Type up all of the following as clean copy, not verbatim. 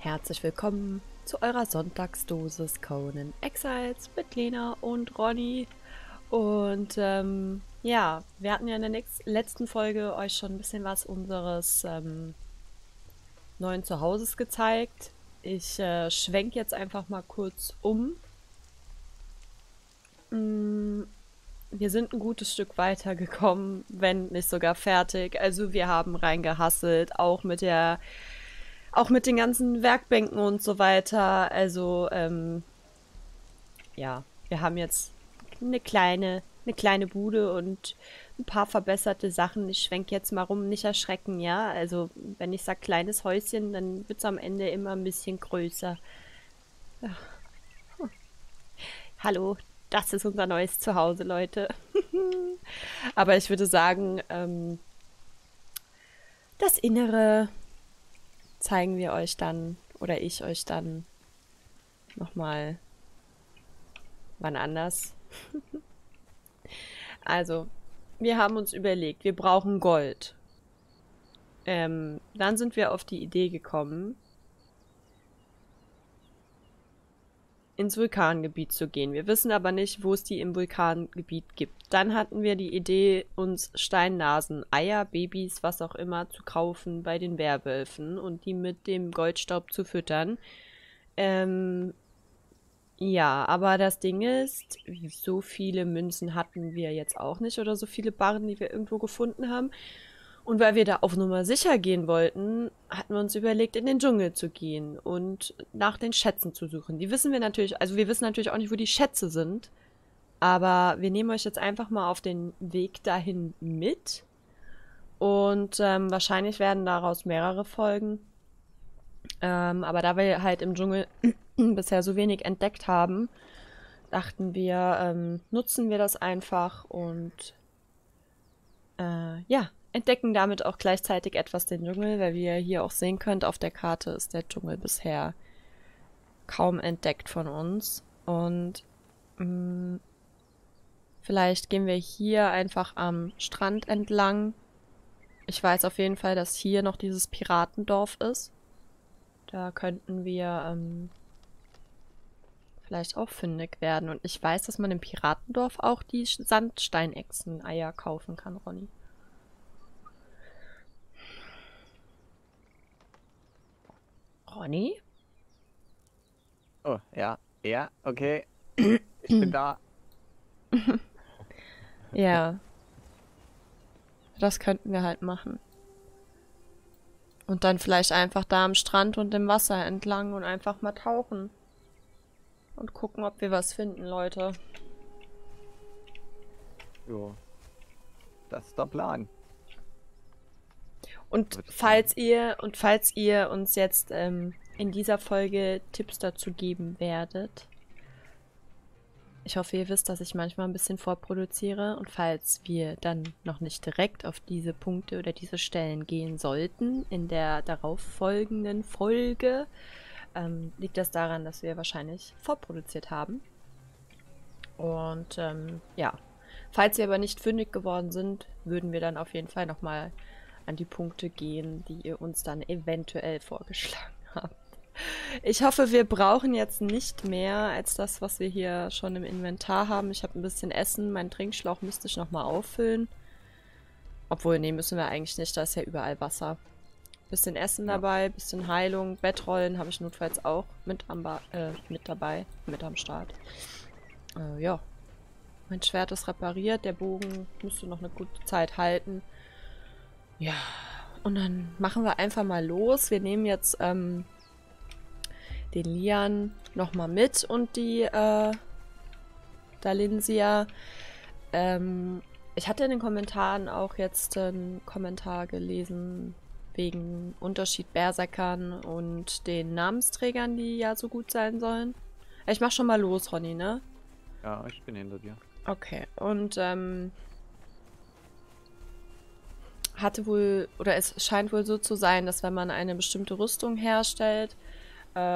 Herzlich willkommen zu eurer Sonntagsdosis Conan Exiles mit Lena und Ronny. Und ja, wir hatten ja in der letzten Folge euch schon ein bisschen was unseres neuen Zuhauses gezeigt. Ich schwenke jetzt einfach mal kurz um. Wir sind ein gutes Stück weiter gekommen, wenn nicht sogar fertig. Also wir haben reingehasselt, auch mit den ganzen Werkbänken und so weiter. Also, ja, wir haben jetzt eine kleine Bude und ein paar verbesserte Sachen. Ich schwenke jetzt mal rum, nicht erschrecken, ja? Also, wenn ich sage kleines Häuschen, dann wird es am Ende immer ein bisschen größer. Ja. Hm. Hallo, das ist unser neues Zuhause, Leute. Aber ich würde sagen, das Innere zeigen wir euch dann, oder ich euch dann nochmal wann anders. Also, wir haben uns überlegt, wir brauchen Gold. Dann sind wir auf die Idee gekommen, ins Vulkangebiet zu gehen. Wir wissen aber nicht, wo es die im Vulkangebiet gibt. Dann hatten wir die Idee, uns Steinnasen, Eier, Babys, was auch immer, zu kaufen bei den Werwölfen und die mit dem Goldstaub zu füttern. Ja, aber das Ding ist, so viele Münzen hatten wir jetzt auch nicht oder so viele Barren, die wir irgendwo gefunden haben. Und weil wir da auf Nummer sicher gehen wollten, hatten wir uns überlegt, in den Dschungel zu gehen und nach den Schätzen zu suchen. Die wissen wir natürlich, also wir wissen natürlich auch nicht, wo die Schätze sind, aber wir nehmen euch jetzt einfach mal auf den Weg dahin mit und wahrscheinlich werden daraus mehrere Folgen. Aber da wir halt im Dschungel bisher so wenig entdeckt haben, dachten wir, nutzen wir das einfach und ja, entdecken damit auch gleichzeitig etwas den Dschungel, weil wie ihr hier auch sehen könnt, auf der Karte ist der Dschungel bisher kaum entdeckt von uns. Und vielleicht gehen wir hier einfach am Strand entlang. Ich weiß auf jeden Fall, dass hier noch dieses Piratendorf ist. Da könnten wir vielleicht auch fündig werden. Und ich weiß, dass man im Piratendorf auch die Sandsteinechsen-Eier kaufen kann, Ronny. Ronny? Oh, ja, okay. Ich bin da. Ja. Das könnten wir halt machen. Und dann vielleicht einfach da am Strand und im Wasser entlang und einfach mal tauchen. Und gucken, ob wir was finden, Leute. Jo. Das ist der Plan. Und falls ihr uns jetzt in dieser Folge Tipps dazu geben werdet, ich hoffe, ihr wisst, dass ich manchmal ein bisschen vorproduziere. Und falls wir dann noch nicht direkt auf diese Punkte oder diese Stellen gehen sollten in der darauffolgenden Folge, liegt das daran, dass wir wahrscheinlich vorproduziert haben. Und ja, falls wir aber nicht fündig geworden sind, würden wir dann auf jeden Fall nochmal an die Punkte gehen, die ihr uns dann eventuell vorgeschlagen habt. Ich hoffe, wir brauchen jetzt nicht mehr als das, was wir hier schon im Inventar haben. Ich habe ein bisschen Essen, meinen Trinkschlauch müsste ich nochmal auffüllen. Obwohl, nee, müssen wir eigentlich nicht, da ist ja überall Wasser. Bisschen Essen dabei, bisschen Heilung, Bettrollen habe ich notfalls auch mit am Start. Ja, mein Schwert ist repariert, der Bogen müsste noch eine gute Zeit halten. Ja, und dann machen wir einfach mal los. Wir nehmen jetzt den Lian nochmal mit und die Dalinsia. Ich hatte in den Kommentaren auch jetzt einen Kommentar gelesen wegen Unterschied Berserkern und den Namensträgern, die ja so gut sein sollen. Ich mach schon mal los, Ronny, ne? Ja, ich bin hinter dir. Okay, und hatte wohl, oder es scheint wohl so zu sein, dass wenn man eine bestimmte Rüstung herstellt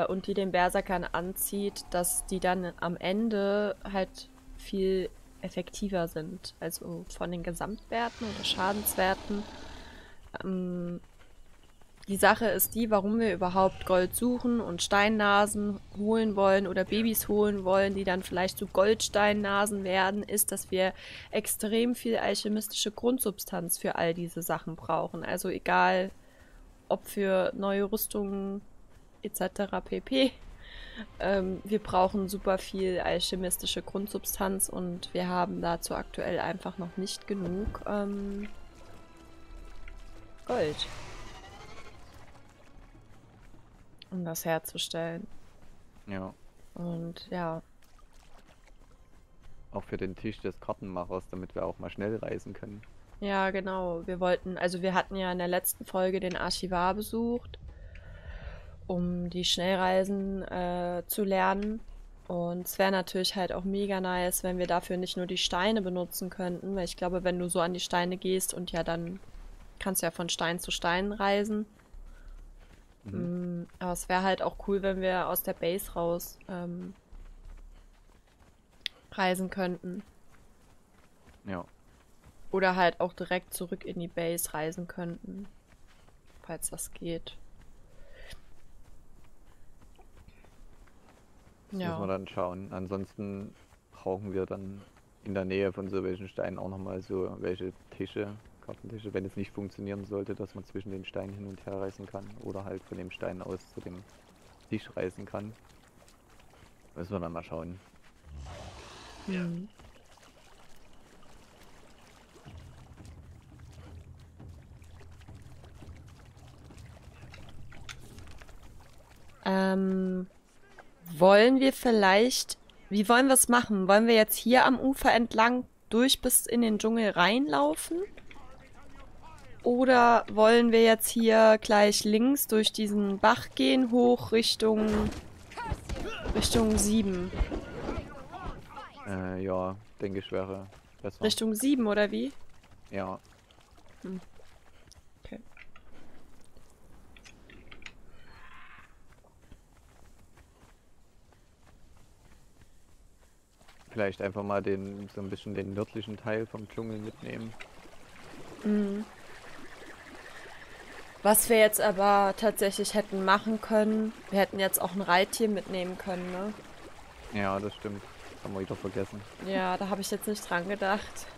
und die den Berserkern anzieht, dass die dann am Ende halt viel effektiver sind. Also von den Gesamtwerten oder Schadenswerten. Die Sache ist die, warum wir überhaupt Gold suchen und Steinnasen holen wollen oder Babys holen wollen, die dann vielleicht zu Goldsteinnasen werden, ist, dass wir extrem viel alchemistische Grundsubstanz für all diese Sachen brauchen. Also egal, ob für neue Rüstungen etc. pp. Wir brauchen super viel alchemistische Grundsubstanz und wir haben dazu aktuell einfach noch nicht genug Gold, um das herzustellen. Ja. Und ja. Auch für den Tisch des Kartenmachers, damit wir auch mal schnell reisen können. Ja, genau. Wir wollten, also wir hatten ja in der letzten Folge den Archivar besucht, um die Schnellreisen zu lernen. Und es wäre natürlich halt auch mega nice, wenn wir dafür nicht nur die Steine benutzen könnten, weil ich glaube, wenn du so an die Steine gehst und ja dann kannst du ja von Stein zu Stein reisen. Mhm. Aber es wäre halt auch cool, wenn wir aus der Base raus reisen könnten. Ja. Oder halt auch direkt zurück in die Base reisen könnten. Falls das geht. Das ja. Müssen wir dann schauen. Ansonsten brauchen wir dann in der Nähe von so welchen Steinen auch nochmal so welche Tische. Kartentische, wenn es nicht funktionieren sollte, dass man zwischen den Steinen hin und her reißen kann oder halt von dem Stein aus zu dem Tisch reißen kann. Müssen wir dann mal schauen. Ja. Wollen wir vielleicht... Wie wollen wir es machen? Wollen wir jetzt hier am Ufer entlang durch bis in den Dschungel reinlaufen? Oder wollen wir jetzt hier gleich links durch diesen Bach gehen, hoch Richtung 7? Ja, denke ich wäre besser. Richtung 7, oder wie? Ja. Hm. Okay. Vielleicht einfach mal den so ein bisschen den nördlichen Teil vom Dschungel mitnehmen. Mhm. Was wir jetzt aber tatsächlich hätten machen können, wir hätten jetzt auch ein Reittier mitnehmen können, ne? Ja, das stimmt. Das haben wir wieder vergessen. Ja, da habe ich jetzt nicht dran gedacht.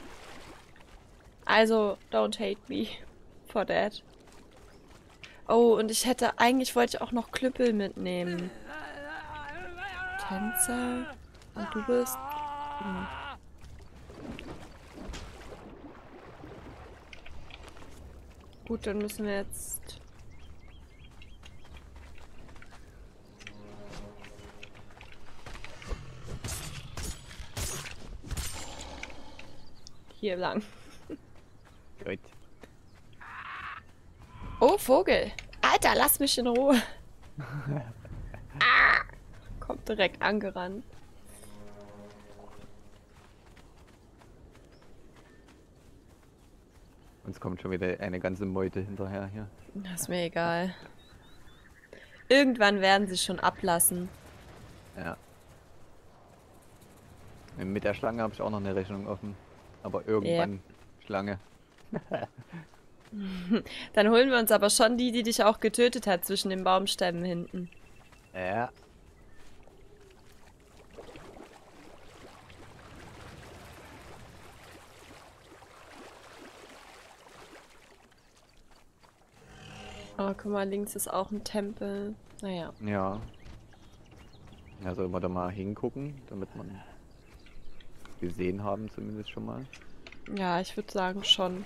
Also, don't hate me for that. Oh, und ich hätte, eigentlich wollte ich auch noch Klüppel mitnehmen. Tänzer? Und du bist... Hm. Gut, dann müssen wir jetzt... hier lang. Gut. Oh, Vogel! Alter, lass mich in Ruhe! Ah, kommt direkt angerannt. Uns kommt schon wieder eine ganze Meute hinterher hier. Das ist mir egal. Irgendwann werden sie schon ablassen. Ja. Mit der Schlange habe ich auch noch eine Rechnung offen. Aber irgendwann yeah. Schlange. Dann holen wir uns aber schon die dich auch getötet hat zwischen den Baumstämmen hinten. Ja. Oh, guck mal, links ist auch ein Tempel. Naja. Ja. Ja, soll man da mal hingucken, damit man gesehen haben zumindest schon mal. Ja, ich würde sagen schon.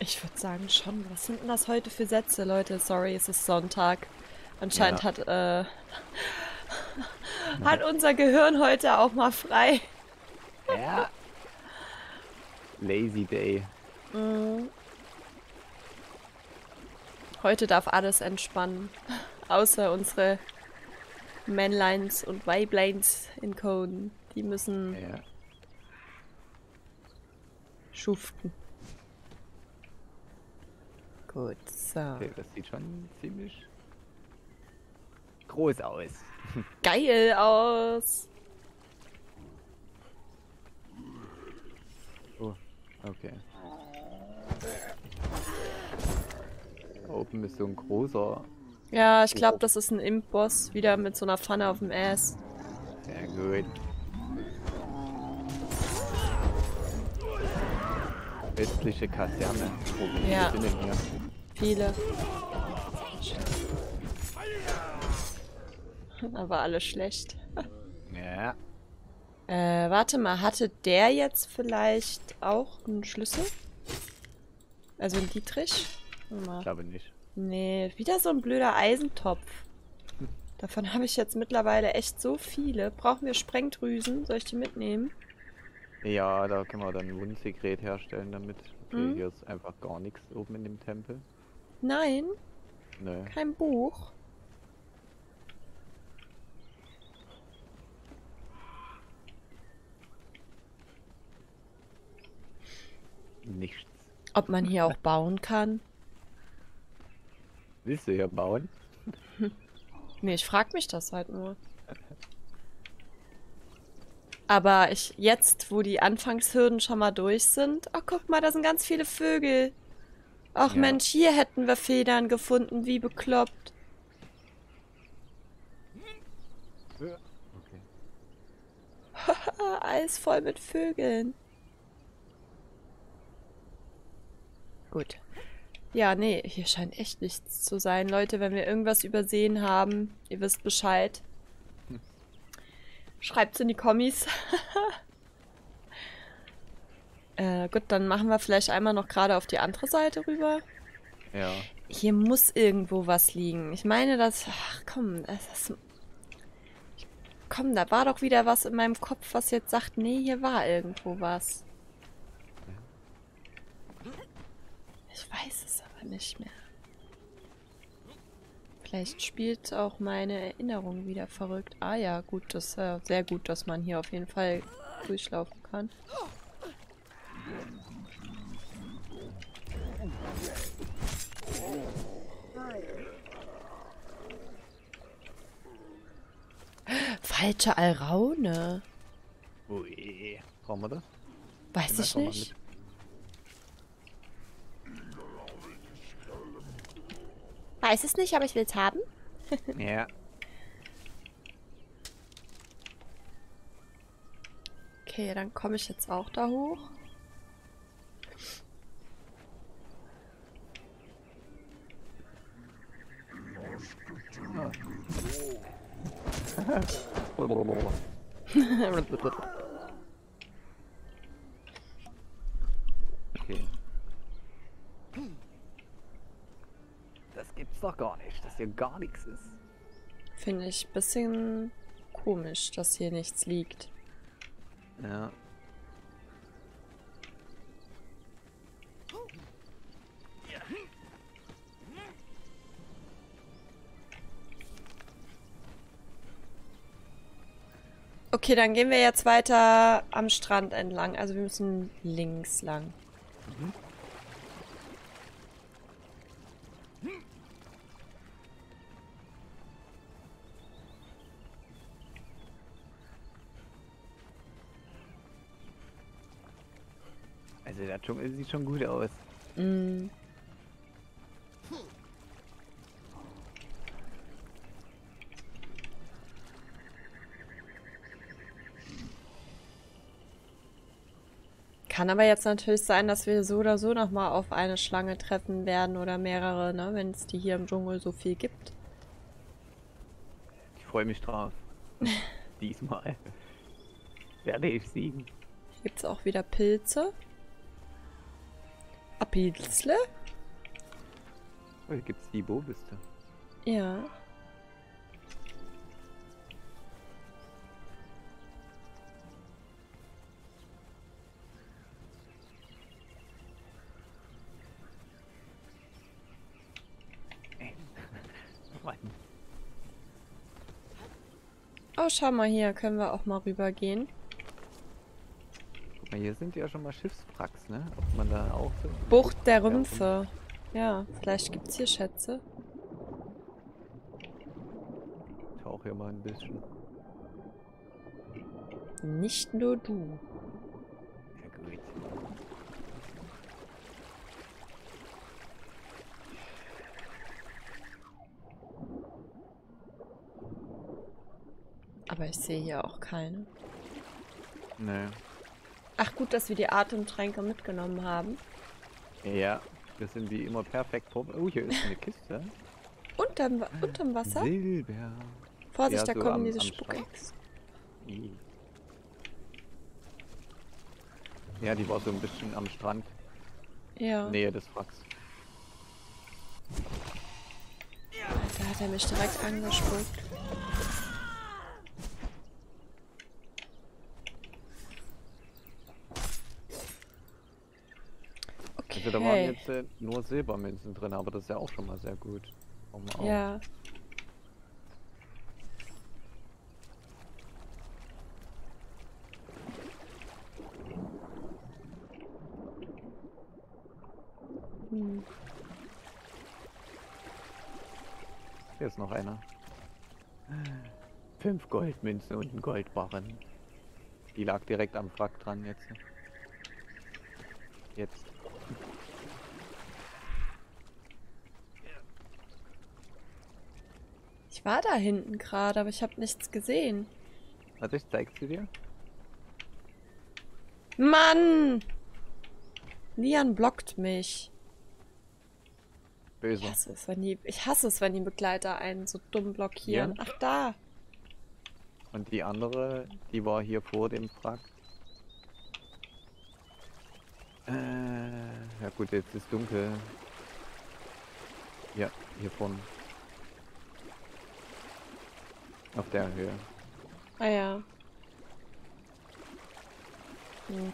Ich würde sagen schon. Was sind denn das heute für Sätze, Leute? Sorry, es ist Sonntag. Anscheinend ja. hat unser Gehirn heute auch mal frei. Ja. Lazy Day. Heute darf alles entspannen, außer unsere Männleins und Weibleins in Conan. Die müssen ja. Schuften. Gut, so. Okay, das sieht schon ziemlich groß aus. Geil aus! Oh, okay. oben ist so ein großer... Ja, ich glaube, das ist ein Imp-Boss, wieder mit so einer Pfanne auf dem Ass. Sehr gut. Westliche Kaserne. Ja, viele. Aber alle schlecht. Ja. Warte mal, hatte der jetzt vielleicht auch einen Schlüssel? Also einen Dietrich? Ich glaube nicht. Nee, wieder so ein blöder Eisentopf. Davon habe ich jetzt mittlerweile echt so viele. Brauchen wir Sprengdrüsen? Soll ich die mitnehmen? Ja, da können wir dann ein Wundsekret herstellen damit. Okay, hier ist einfach gar nichts oben in dem Tempel. Nein. Nee. Kein Buch. Nichts. Ob man hier auch bauen kann? Willst du hier bauen? Nee, ich frag mich das halt nur. Aber ich, jetzt, wo die Anfangshürden schon mal durch sind... Oh, guck mal, da sind ganz viele Vögel. Ach ja. Mensch, hier hätten wir Federn gefunden, wie bekloppt. Okay. Alles voll mit Vögeln. Gut. Ja, nee, hier scheint echt nichts zu sein. Leute, wenn wir irgendwas übersehen haben, ihr wisst Bescheid. Schreibt's in die Kommis. Gut, dann machen wir vielleicht einmal noch gerade auf die andere Seite rüber. Ja. Hier muss irgendwo was liegen. Ich meine, das... Ach komm, das ist... Komm, da war doch wieder was in meinem Kopf, was jetzt sagt, nee, hier war irgendwo was. Ich weiß es aber nicht mehr. Vielleicht spielt auch meine Erinnerung wieder verrückt. Ah ja, gut, das ist sehr gut, dass man hier auf jeden Fall durchlaufen kann. Falsche Alraune. Ui, brauchen wir das? Weiß ich nicht. Weiß es nicht, aber ich will es haben. Ja. Okay, dann komme ich jetzt auch da hoch. Okay. Das gibt's doch gar nicht, dass hier gar nichts ist. Finde ich ein bisschen komisch, dass hier nichts liegt. Ja. Okay, dann gehen wir jetzt weiter am Strand entlang. Also wir müssen links lang. Mhm. Also der Dschungel sieht schon gut aus. Mm. Kann aber jetzt natürlich sein, dass wir so oder so nochmal auf eine Schlange treffen werden oder mehrere, ne? Wenn es die hier im Dschungel so viel gibt. Ich freue mich drauf. Diesmal werde ich siegen. Hier gibt es auch wieder Pilze. Pilzle? Oh, hier gibt's die Bobiste. Ja. Oh, schau mal hier, können wir auch mal rübergehen. Hier sind ja schon mal Schiffswracks, ne? Ob man da auch... So Bucht der Rümpfe. Ja, vielleicht gibt's hier Schätze. Ich tauche hier mal ein bisschen. Nicht nur du. Ja, gut. Aber ich sehe hier auch keine. Nee. Ach gut, dass wir die Atemtränke mitgenommen haben. Ja, wir sind wie immer perfekt vor... Oh, hier ist eine Kiste. Unterm Wasser? Silber. Vorsicht, ja, so da kommen diese Spuckecks. Ja, die war so ein bisschen am Strand. Ja. Nähe des Wracks. Da hat er mich direkt angespuckt. Okay. Also da waren jetzt nur Silbermünzen drin, aber das ist ja auch schon mal sehr gut. Mal ja. Hm. Hier ist noch einer. 5 Goldmünzen und ein Goldbarren. Die lag direkt am Wrack dran jetzt. Jetzt. Ich war da hinten gerade, aber ich habe nichts gesehen. Warte, ich zeig's dir. Mann! Lian blockt mich. Böse. Ich hasse es, wenn die Begleiter einen so dumm blockieren. Ja. Ach, da. Und die andere, die war hier vor dem Wrack. Ja gut, jetzt ist dunkel. Ja, hier vorne. Auf der Höhe. Ah ja. Hm.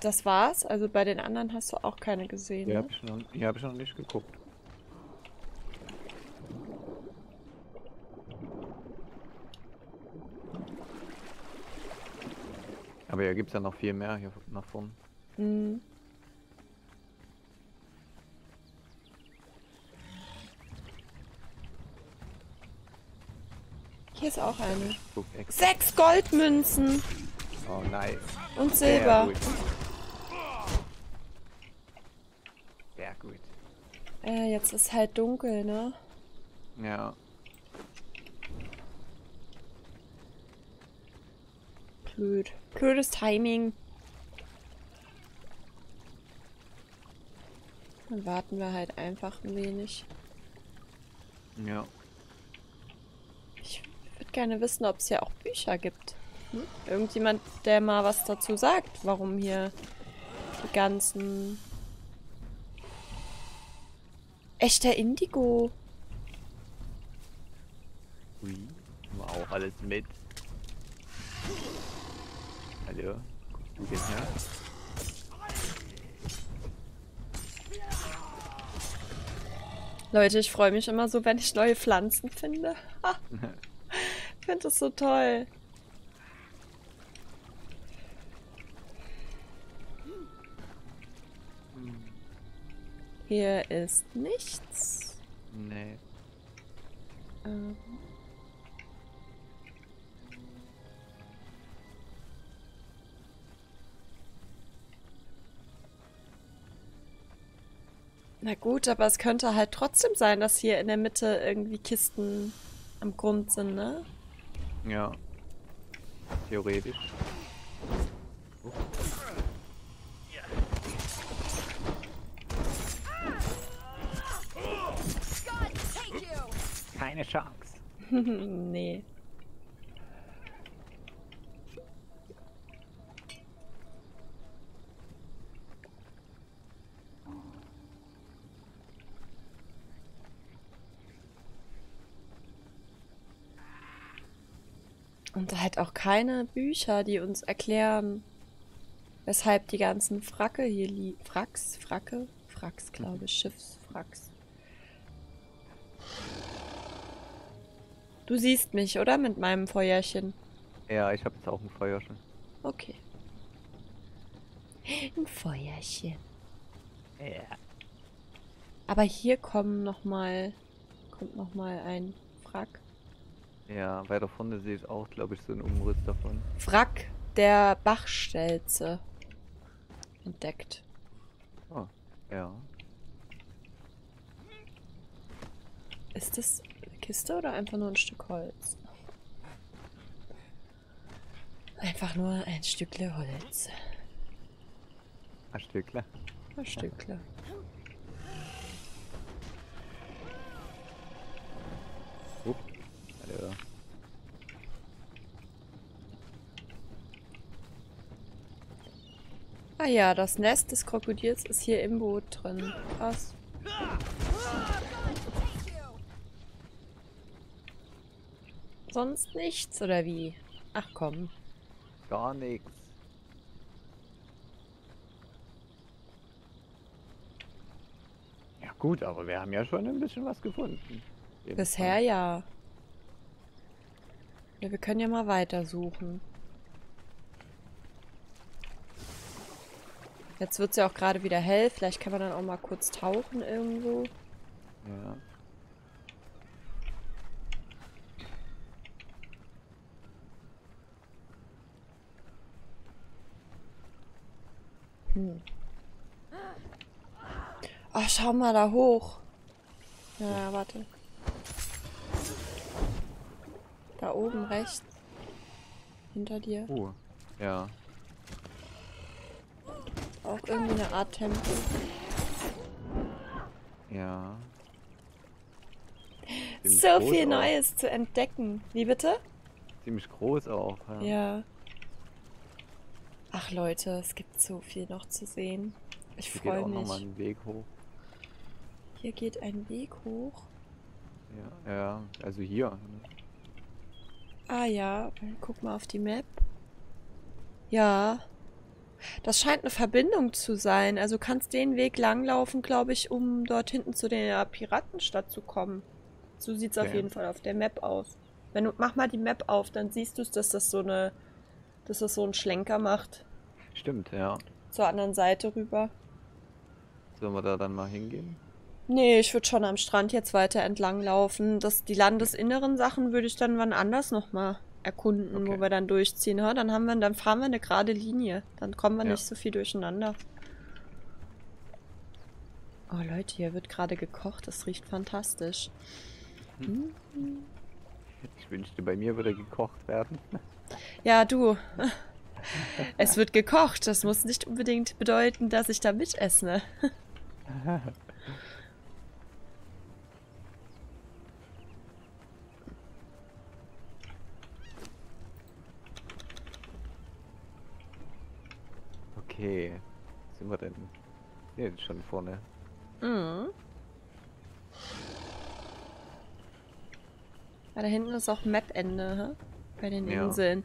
Das war's? Also bei den anderen hast du auch keine gesehen, ne? Hab ich noch nicht geguckt. Aber hier gibt's ja noch viel mehr hier nach vorne. Mhm. Hier ist auch eine. 6 Goldmünzen! Oh nice. Und Silber. Sehr gut. Jetzt ist halt dunkel, ne? Ja. Blöd. Blödes Timing. Dann warten wir halt einfach ein wenig. Ja. Gerne wissen, ob es hier auch Bücher gibt. Hm? Irgendjemand, der mal was dazu sagt, warum hier die ganzen... Echter Indigo. Ui, haben wir auch alles mit. Hallo, guckst du denn her? Leute, ich freue mich immer so, wenn ich neue Pflanzen finde. Ich finde das so toll. Hier ist nichts. Nee. Na gut, aber es könnte halt trotzdem sein, dass hier in der Mitte irgendwie Kisten am Grund sind, ne? Ja. Theoretisch. Oh. Keine Chance. Nee. Und halt auch keine Bücher, die uns erklären, weshalb die ganzen Wracke hier liegen. Wracks, glaube ich. Schiffswracks. Du siehst mich, oder? Mit meinem Feuerchen. Ja, ich habe jetzt auch ein Feuerchen. Okay. Ein Feuerchen. Ja. Aber hier kommt nochmal ein Wrack. Ja, weiter vorne sehe ich auch, glaube ich, so einen Umriss davon. Wrack der Bachstelze. Entdeckt. Oh, ja. Ist das eine Kiste oder einfach nur ein Stück Holz? Einfach nur ein Stückle Holz. Ein Stückle? Ein Stückle. Hallo. Ah ja, das Nest des Krokodils ist hier im Boot drin. Krass. Sonst nichts, oder wie? Ach komm. Gar nichts. Ja gut, aber wir haben ja schon ein bisschen was gefunden. Bisher ja. Ja, wir können ja mal weitersuchen. Jetzt wird es ja auch gerade wieder hell. Vielleicht kann man dann auch mal kurz tauchen irgendwo. Ja. Oh, schau mal da hoch. Ja, warte. Da oben rechts. Hinter dir. Ja. Auch irgendwie eine Art Tempel. Ja. So viel Neues zu entdecken. Wie bitte? Ziemlich groß auch. Ja. Ach Leute, es gibt so viel noch zu sehen. Ich freue mich. Hier geht auch nochmal ein Weg hoch. Hier geht ein Weg hoch? Ja, ja, also hier. Ah ja, guck mal auf die Map. Ja. Das scheint eine Verbindung zu sein. Also du kannst den Weg langlaufen, glaube ich, um dort hinten zu der Piratenstadt zu kommen. So sieht es auf jeden Fall auf der Map aus. Wenn du, mach mal die Map auf, dann siehst du, dass das so eine... Dass das so einen Schlenker macht. Stimmt, ja. Zur anderen Seite rüber. Sollen wir da dann mal hingehen? Nee, ich würde schon am Strand jetzt weiter entlang laufen. Die landesinneren Sachen würde ich dann wann anders nochmal erkunden, wo wir dann durchziehen. Ja, dann fahren wir eine gerade Linie. Dann kommen wir nicht so viel durcheinander. Oh Leute, hier wird gerade gekocht. Das riecht fantastisch. Mhm. Ich wünschte, bei mir würde gekocht werden. Ja, du. Es wird gekocht. Das muss nicht unbedingt bedeuten, dass ich da mitesse. Okay. Was sind wir denn? Ne, schon vorne. Mhm. Ja, da hinten ist auch Map-Ende, bei den Inseln.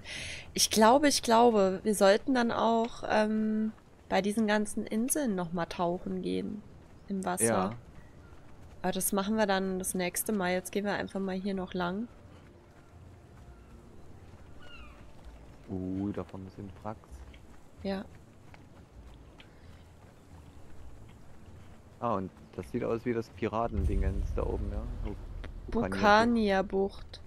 Ich glaube, wir sollten dann auch bei diesen ganzen Inseln nochmal tauchen gehen im Wasser. Ja. Aber das machen wir dann das nächste Mal. Jetzt gehen wir einfach mal hier noch lang. Davon sind Wracks. Ja. Ah, und das sieht aus wie das Piratendingens da oben, ja. Bukania-Bucht.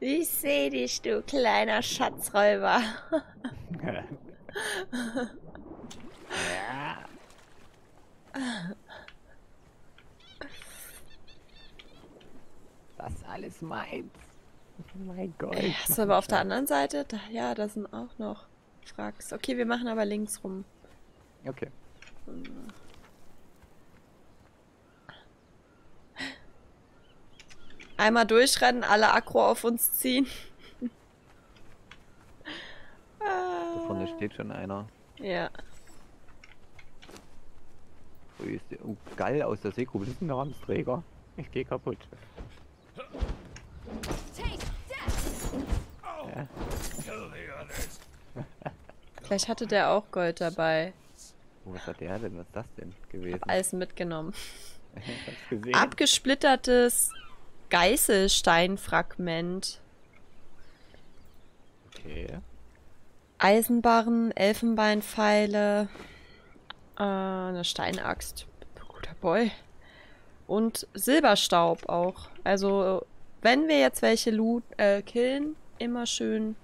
Ich sehe dich, du kleiner Schatzräuber. Das alles meins. Oh mein Gott. Hast du aber auf der anderen Seite? Ja, da sind auch noch Wracks. Okay, wir machen aber links rum. Okay. Einmal durchrennen, alle Aggro auf uns ziehen. Da vorne steht schon einer. Ja. Oh, geil, aus der Seegrube. Das ist ein Ramsträger. Ich gehe kaputt. Ja. Vielleicht hatte der auch Gold dabei. Oh, was hat der denn? Was ist das denn gewesen? Ich hab alles mitgenommen. Hab's gesehen. Abgesplittertes Geißelsteinfragment. Okay. Eisenbarren, Elfenbeinpfeile, eine Steinaxt. Guter Boy. Und Silberstaub auch. Also, wenn wir jetzt welche killen, immer schön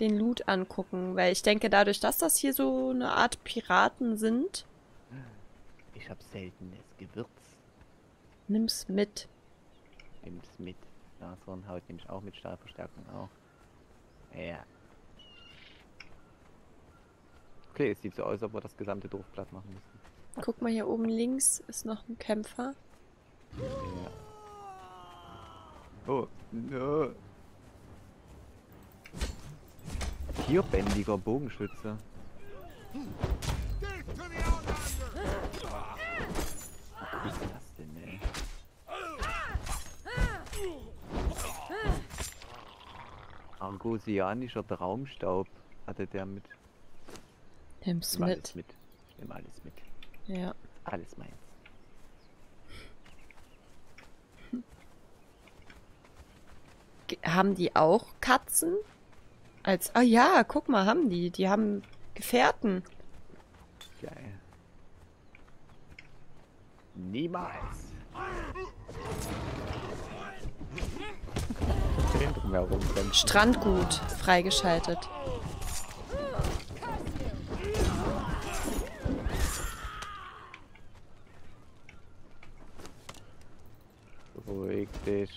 den Loot angucken. Weil ich denke, dadurch, dass das hier so eine Art Piraten sind... Ich hab seltenes Gewürz. Nimm's mit. Nimm's mit. Nashornhaut nehme ich auch mit, Stahlverstärkung auch. Ja. Okay, es sieht so aus, ob wir das gesamte Dorf platt machen müssen. Guck mal, hier oben links ist noch ein Kämpfer. Ja. Oh, no. Tierbändiger Bogenschütze. Was ist das denn, ey? Argosianischer Traumstaub hatte der mit. Nimm's mit. Alles mit. Nimm alles mit. Ja. Alles meins. Haben die auch Katzen? Als. Ah ja, guck mal, haben die. Die haben Gefährten. Geil. Niemals. Strandgut freigeschaltet. Ruhig dich.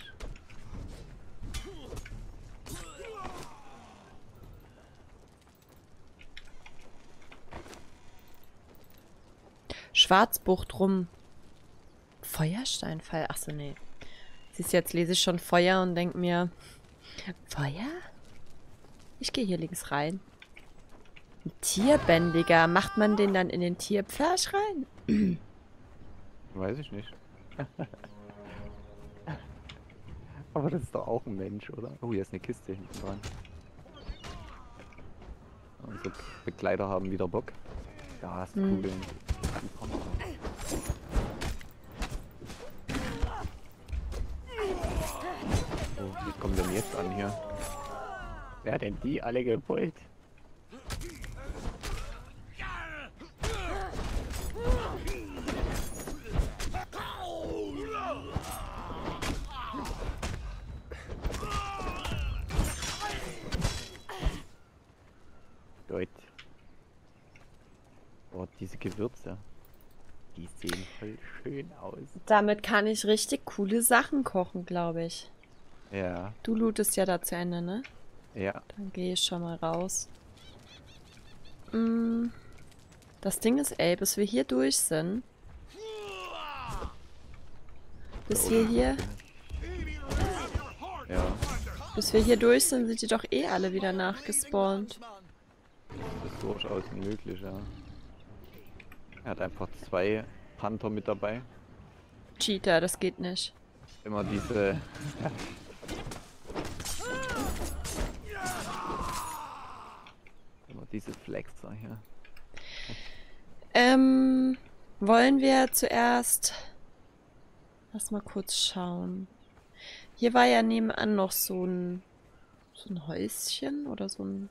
Schwarzbucht rum. Feuersteinfall? Achso, nee. Siehst du, jetzt lese ich schon Feuer und denke mir... Feuer? Ich gehe hier links rein. Ein Tierbändiger. Macht man den dann in den Tierpferch rein? Weiß ich nicht. Aber das ist doch auch ein Mensch, oder? Oh, hier ist eine Kiste hinten dran. Unsere Begleiter haben wieder Bock. Gaskugeln. Wie kommen denn jetzt an hier? Wer hat denn die alle gepult? Leute. Oh, diese Gewürze. Die sehen voll schön aus. Damit kann ich richtig coole Sachen kochen, glaube ich. Ja. Du lootest ja da zu Ende, ne? Ja. Dann gehe ich schon mal raus. Das Ding ist, ey, bis wir hier durch sind. Bis wir hier... Ja. Bis wir hier durch sind, sind die doch eh alle wieder nachgespawnt. Das ist durchaus möglich, ja. Er hat einfach 2 Panther mit dabei. Cheater, das geht nicht. Immer diese... Diese Flexer hier. Wollen wir zuerst... Lass mal kurz schauen. Hier war ja nebenan noch so ein Häuschen oder so ein...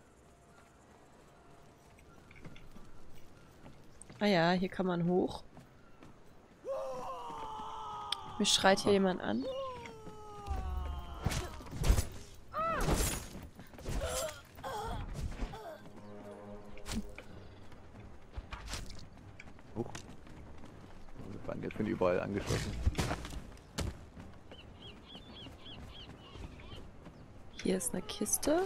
Ah ja, hier kann man hoch. Mich schreit hier jemand an. Jetzt bin ich überall angeschossen. Hier ist eine Kiste.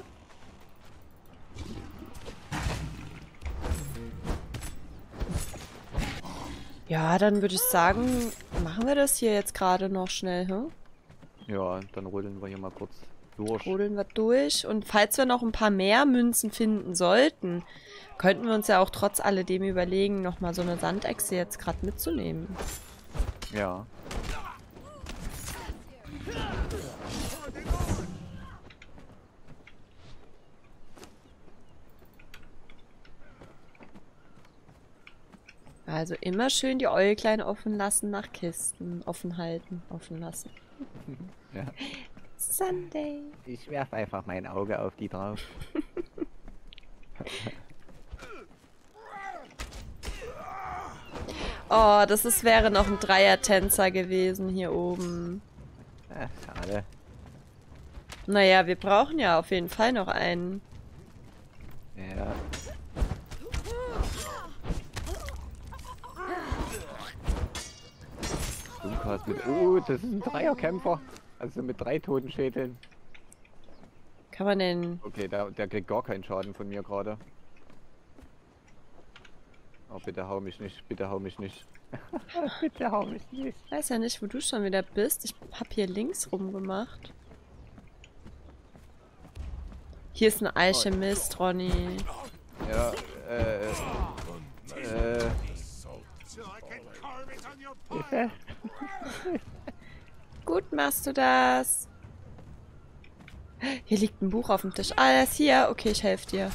Ja, dann würde ich sagen, machen wir das hier jetzt gerade noch schnell, hm? Ja, dann rodeln wir hier mal kurz durch. Rodeln wir durch. Und falls wir noch ein paar mehr Münzen finden sollten, könnten wir uns ja auch trotz alledem überlegen, nochmal so eine Sandechse jetzt gerade mitzunehmen. Ja. Also immer schön die Äuglein offen lassen nach Kisten. Offen halten, offen lassen. Ja. Sunday. Ich werf einfach mein Auge auf die drauf. Oh, das ist, wäre noch ein Dreier-Tänzer gewesen hier oben. Ach, schade. Naja, wir brauchen ja auf jeden Fall noch einen. Ja. Mit, oh, das ist ein Dreierkämpfer. Also mit 3 Totenschädeln. Kann man den... Okay, der kriegt gar keinen Schaden von mir gerade. Oh, bitte hau mich nicht, bitte hau mich nicht. Bitte hau mich nicht. Ich weiß ja nicht, wo du schon wieder bist. Ich hab hier links rum gemacht. Hier ist ein Alchemist, Ronny. Ja, gut machst du das. Hier liegt ein Buch auf dem Tisch. Ah, er ist hier. Okay, ich helfe dir.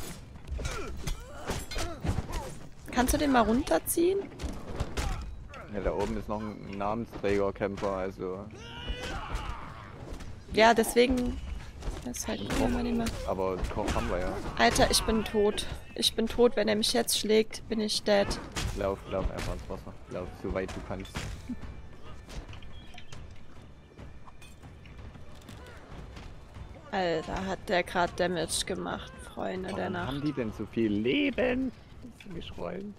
Kannst du den mal runterziehen? Ja, da oben ist noch ein Namensträgerkämpfer, also... Ja, deswegen... Das ist halt cool. Aber Koch haben wir ja. Alter, ich bin tot. Ich bin tot. Wenn er mich jetzt schlägt, bin ich dead. Lauf einfach ins Wasser. Lauf, so weit du kannst. Alter, hat der gerade Damage gemacht, Freunde der Nacht. Warum haben die denn so viel Leben? Geschrollen.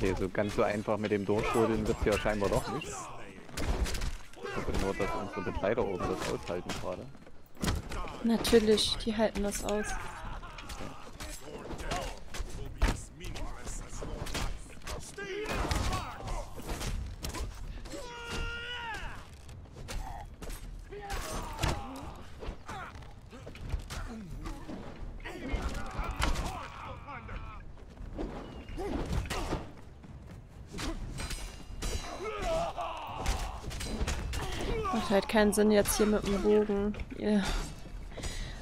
Okay, so ganz so einfach mit dem Durchschrodeln wird es ja scheinbar doch nicht. Ich hoffe nur, dass unsere Begleiter oben das aushalten gerade. Natürlich, die halten das aus. Macht halt keinen Sinn jetzt hier mit dem Bogen. Yeah.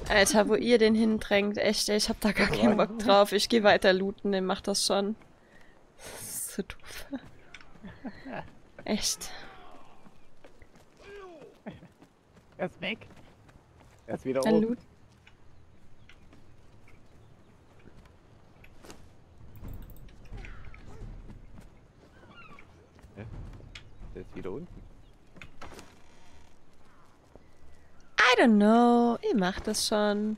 Alter, wo ihr den hindrängt. Echt, ich hab da gar keinen Bock drauf. Ich geh weiter looten, der macht das schon. Das ist so doof. Echt. Er ist weg. Er ist wieder oben. Der ist wieder unten. I don't know. Ihr macht das schon.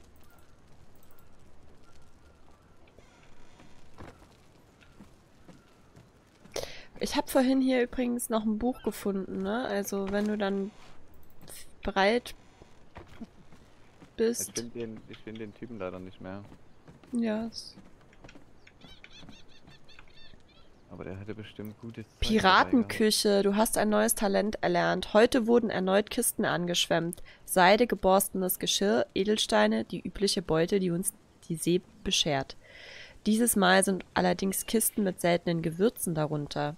Ich habe vorhin hier übrigens noch ein Buch gefunden, ne? Also wenn du dann bereit bist. Ich find den Typen leider nicht mehr. Ja. Yes. Aber der hatte bestimmt gutes... Piratenküche, du hast ein neues Talent erlernt. Heute wurden erneut Kisten angeschwemmt. Seide, geborstenes Geschirr, Edelsteine, die übliche Beute, die uns die See beschert. Dieses Mal sind allerdings Kisten mit seltenen Gewürzen darunter,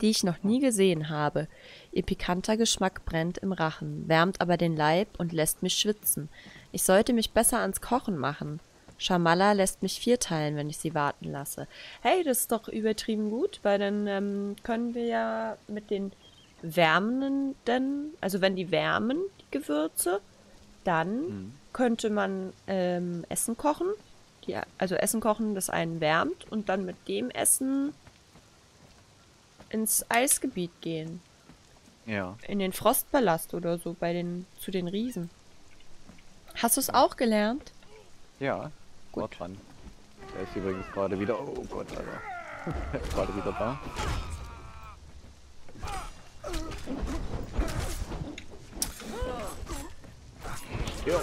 die ich noch nie gesehen habe. Ihr pikanter Geschmack brennt im Rachen, wärmt aber den Leib und lässt mich schwitzen. Ich sollte mich besser ans Kochen machen. Schamala lässt mich vierteilen, wenn ich sie warten lasse. Hey, das ist doch übertrieben gut, weil dann können wir ja mit den wärmenden, also wenn die wärmen, die Gewürze, dann könnte man Essen kochen. Also Essen kochen, das einen wärmt und dann mit dem Essen ins Eisgebiet gehen. Ja. In den Frostpalast oder so, zu den Riesen. Hast du es auch gelernt? Ja. Gut dran. Der ist übrigens gerade wieder... Oh Gott, Alter. Der ist gerade wieder da. Jo.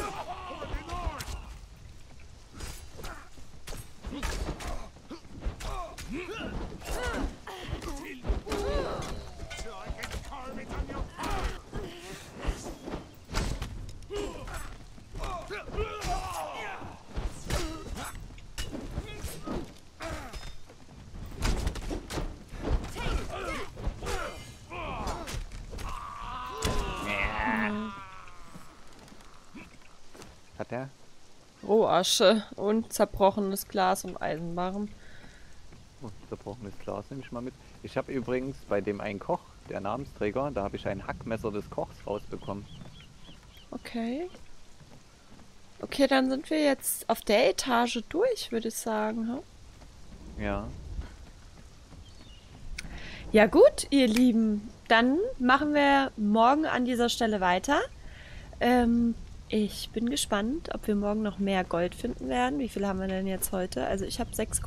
Hat der? Rohasche und zerbrochenes Glas und Eisenbarren. Und zerbrochenes Glas nehme ich mal mit. Ich habe übrigens bei dem einen Koch, der Namensträger, da habe ich ein Hackmesser des Kochs rausbekommen. Okay. Okay, dann sind wir jetzt auf der Etage durch, würde ich sagen. Hm? Ja. Ja gut, ihr Lieben. Dann machen wir morgen an dieser Stelle weiter. Ich bin gespannt, ob wir morgen noch mehr Gold finden werden. Wie viel haben wir denn jetzt heute? Also ich habe 6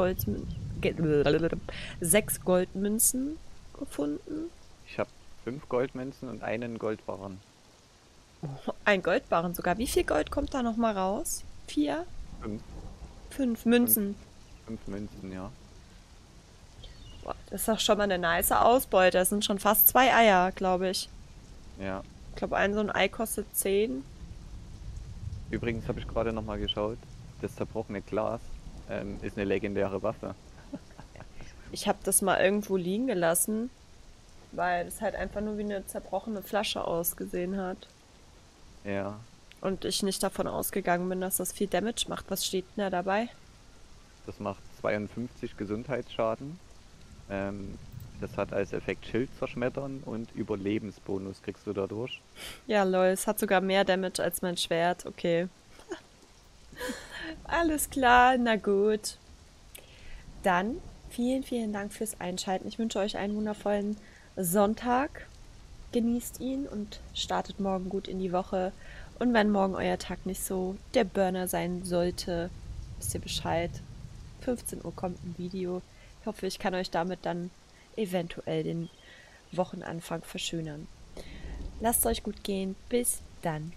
Goldmünzen gefunden. Ich habe 5 Goldmünzen und einen Goldbarren. Oh, ein Goldbarren sogar. Wie viel Gold kommt da nochmal raus? 4? 5. 5 Münzen. 5 Münzen, ja. Boah, das ist doch schon mal eine nice Ausbeute. Das sind schon fast 2 Eier, glaube ich. Ja. Ich glaube, so ein Ei kostet 10. Übrigens habe ich gerade nochmal geschaut. Das zerbrochene Glas ist eine legendäre Waffe. Ich habe das mal irgendwo liegen gelassen, weil es halt einfach nur wie eine zerbrochene Flasche ausgesehen hat. Ja. Und ich nicht davon ausgegangen bin, dass das viel Damage macht. Was steht denn da dabei? Das macht 52 Gesundheitsschaden. Das hat als Effekt Schild zerschmettern und Überlebensbonus kriegst du dadurch. Ja, lol, es hat sogar mehr Damage als mein Schwert, okay. Alles klar, na gut. Dann vielen, vielen Dank fürs Einschalten. Ich wünsche euch einen wundervollen Sonntag. Genießt ihn und startet morgen gut in die Woche. Und wenn morgen euer Tag nicht so der Burner sein sollte, wisst ihr Bescheid. 15 Uhr kommt ein Video. Ich hoffe, ich kann euch damit dann eventuell den Wochenanfang verschönern. Lasst euch gut gehen. Bis dann.